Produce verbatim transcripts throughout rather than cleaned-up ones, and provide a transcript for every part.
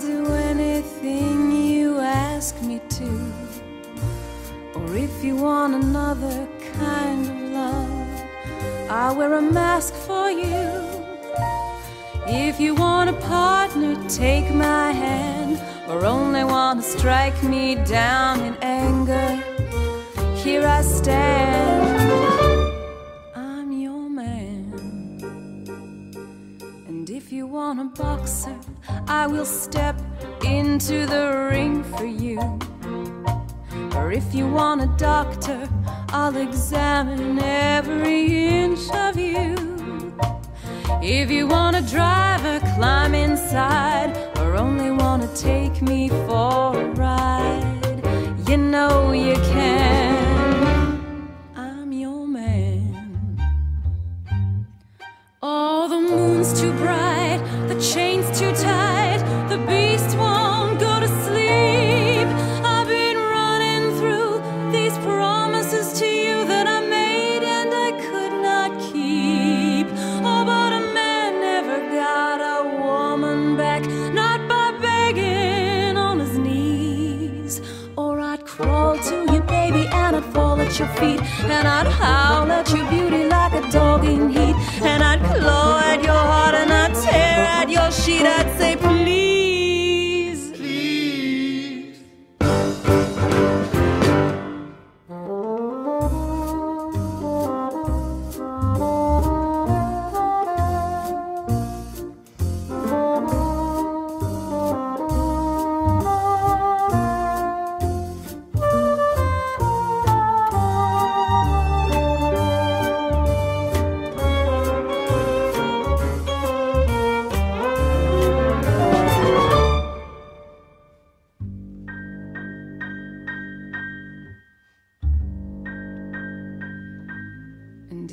do anything you ask me to. Or if you want another kind of love, I'll wear a mask for you. If you want a partner, take my hand, or only want to strike me down in anger, here I stand, I'm your man. And if you want a boxer, I will step into the ring for you. Or if you want a doctor, I'll examine every inch of you. If you want a driver, climb inside, or only want to take me for a ride, you know you can, I'm your man. Oh, the moon's too bright, the chain's too tight, the beast won't go to sleep. I've been running through these promises to you that I made and I could not keep. Oh, but a man never got a woman back, not by begging on his knees. Or I'd crawl to you, baby, and I'd fall at your feet, and I'd howl at your beauty like a dog in heat, and I'd claw at your heart and I'd tear at your sheet. I'd say, please,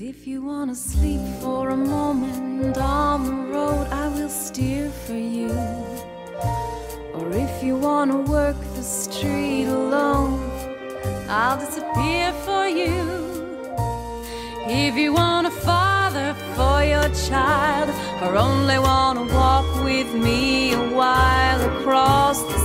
if you want to sleep for a moment on the road, I will steer for you. Or if you want to work the street alone, I'll disappear for you. If you want a father for your child, or only want to walk with me a while across the